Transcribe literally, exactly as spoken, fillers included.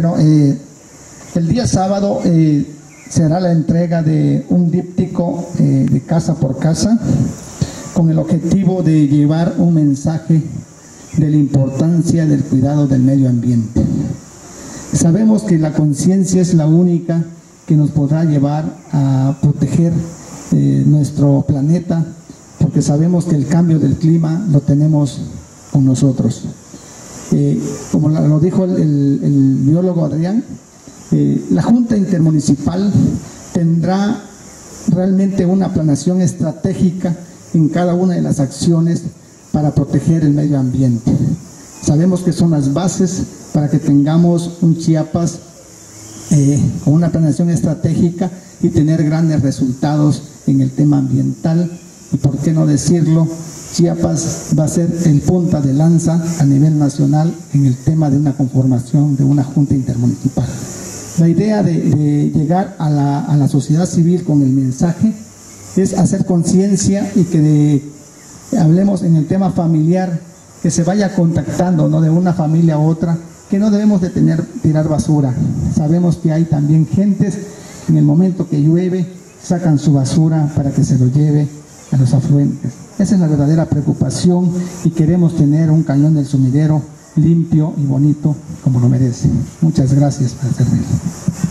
Bueno, eh, el día sábado eh, será la entrega de un díptico eh, de casa por casa, con el objetivo de llevar un mensaje de la importancia del cuidado del medio ambiente. Sabemos que la conciencia es la única que nos podrá llevar a proteger eh, nuestro planeta, porque sabemos que el cambio del clima lo tenemos con nosotros. Eh, como lo dijo el, el, el biólogo Adrián, eh, la Junta Intermunicipal tendrá realmente una planeación estratégica en cada una de las acciones para proteger el medio ambiente. Sabemos que son las bases para que tengamos un Chiapas eh, con una planeación estratégica y tener grandes resultados en el tema ambiental. Y por qué no decirlo, Chiapas va a ser el punta de lanza a nivel nacional en el tema de una conformación de una junta intermunicipal. La idea de, de llegar a la, a la sociedad civil con el mensaje es hacer conciencia y que de, hablemos en el tema familiar, que se vaya contactando, ¿no?, de una familia a otra, que no debemos de tener, tirar basura. Sabemos que hay también gentes en el momento que llueve sacan su basura para que se lo lleve a los afluentes. Esa es la verdadera preocupación, y queremos tener un cañón del sumidero limpio y bonito como lo merece. Muchas gracias por atenderme.